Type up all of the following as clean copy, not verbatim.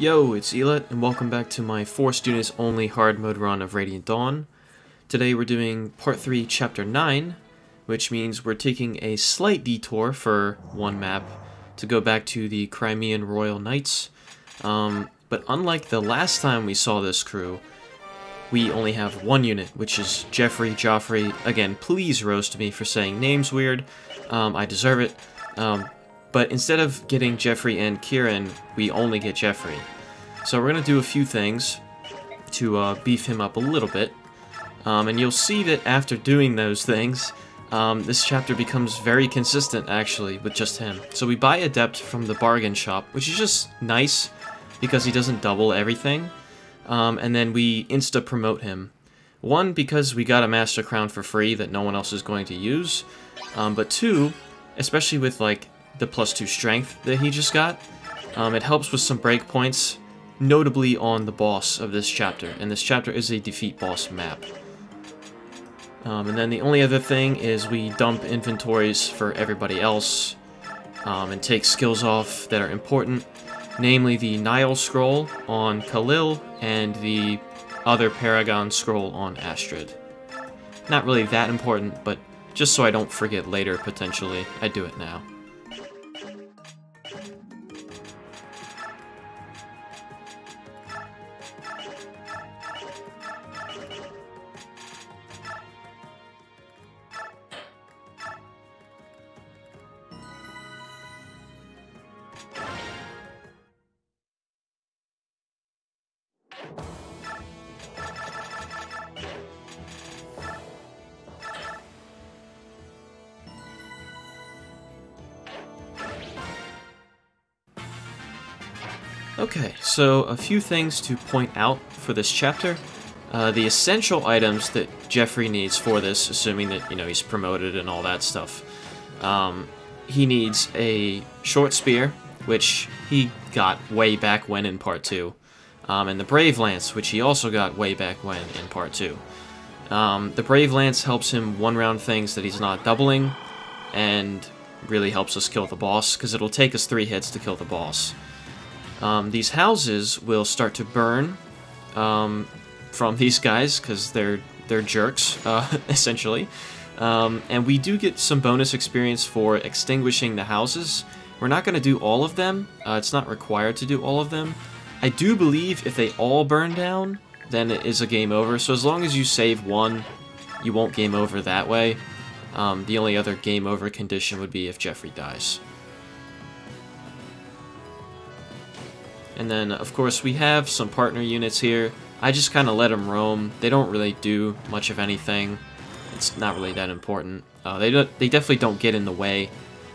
Yo, it's Elet, and welcome back to my 4 students only hard mode run of Radiant Dawn. Today we're doing part 3, chapter 9, which means we're taking a slight detour for one map to go back to the Crimean Royal Knights. But unlike the last time we saw this crew, we only have one unit, which is Geoffrey. Again, please roast me for saying names weird. I deserve it. But instead of getting Geoffrey and Kieran, we only get Geoffrey. So we're going to do a few things to beef him up a little bit. And you'll see that after doing those things, this chapter becomes very consistent, actually, with just him. So we buy Adept from the bargain shop, which is just nice because he doesn't double everything. And then we insta-promote him. One, because we got a Master Crown for free that no one else is going to use. But two, especially with, like, the +2 strength that he just got. It helps with some breakpoints, notably on the boss of this chapter, and this chapter is a defeat boss map. And then the only other thing is we dump inventories for everybody else, and take skills off that are important, namely the Nihil scroll on Kalil and the other Paragon scroll on Astrid. Not really that important, but just so I don't forget later, potentially, I do it now. Okay, so a few things to point out for this chapter. The essential items that Geoffrey needs for this, assuming that, you know, he's promoted and all that stuff. He needs a Short Spear, which he got way back when in Part 2. And the Brave Lance, which he also got way back when in Part 2. The Brave Lance helps him one-round things that he's not doubling, and really helps us kill the boss, because it'll take us 3 hits to kill the boss. These houses will start to burn from these guys, because they're jerks, essentially. And we do get some bonus experience for extinguishing the houses. We're not going to do all of them. It's not required to do all of them. I do believe if they all burn down, then it is a game over. So as long as you save one, you won't game over that way. The only other game over condition would be if Geoffrey dies. And then, of course, we have some partner units here. I just kind of let them roam. They don't really do much of anything. It's not really that important. They definitely don't get in the way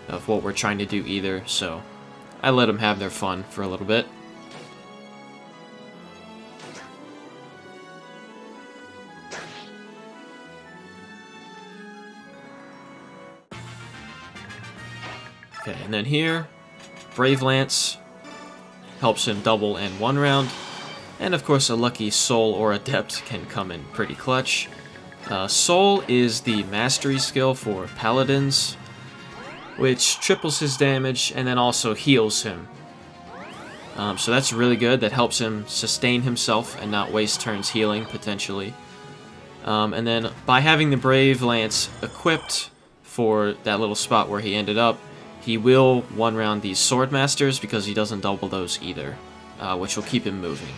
of what we're trying to do either, so I let them have their fun for a little bit. Okay, and then here, Brave Lance helps him double and one round, and of course a lucky Sol or Adept can come in pretty clutch. Sol is the mastery skill for paladins, which triples his damage and then also heals him. So that's really good. That helps him sustain himself and not waste turns healing, potentially. And then by having the Brave Lance equipped for that little spot where he ended up, he will one-round these Swordmasters because he doesn't double those either, which will keep him moving.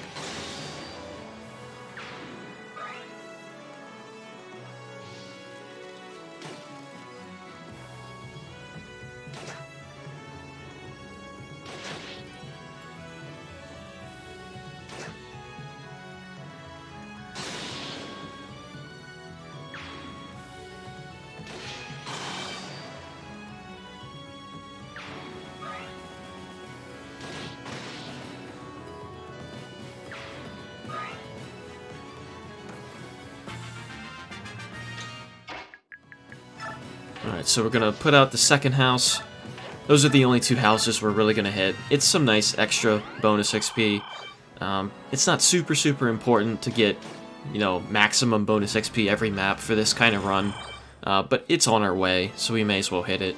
Alright, so we're going to put out the second house. Those are the only 2 houses we're really going to hit. It's some nice extra bonus XP. It's not super, super important to get, you know, maximum bonus XP every map for this kind of run. But it's on our way, so we may as well hit it.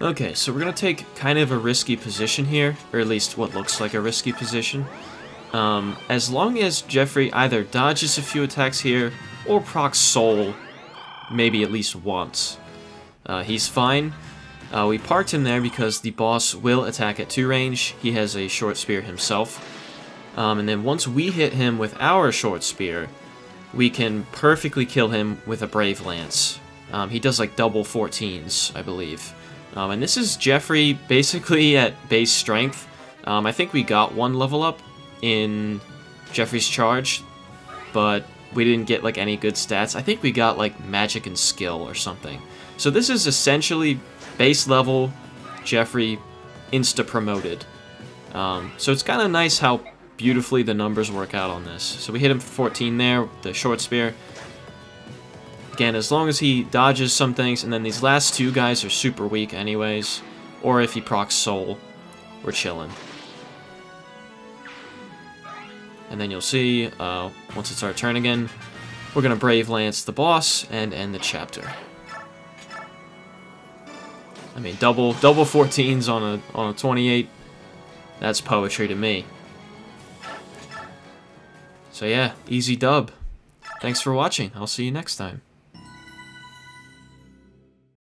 Okay, so we're going to take kind of a risky position here, or at least what looks like a risky position. As long as Geoffrey either dodges a few attacks here, or procs Sol, maybe at least once. He's fine. We parked him there because the boss will attack at 2 range. He has a short spear himself. And then once we hit him with our short spear, we can perfectly kill him with a Brave Lance. He does like double 14s, I believe. And this is Geoffrey basically at base strength. I think we got 1 level up in Geoffrey's charge, but we didn't get like any good stats. I think we got like magic and skill or something. So this is essentially base level Geoffrey insta-promoted. So it's kind of nice how beautifully the numbers work out on this. So we hit him for 14 there with the short spear. Again, as long as he dodges some things, and then these last 2 guys are super weak anyways, or if he procs Sol, we're chilling. And then you'll see, once it's our turn again, we're going to Brave Lance the boss and end the chapter. I mean, double 14s on a 28, that's poetry to me. So yeah, easy dub. Thanks for watching. I'll see you next time.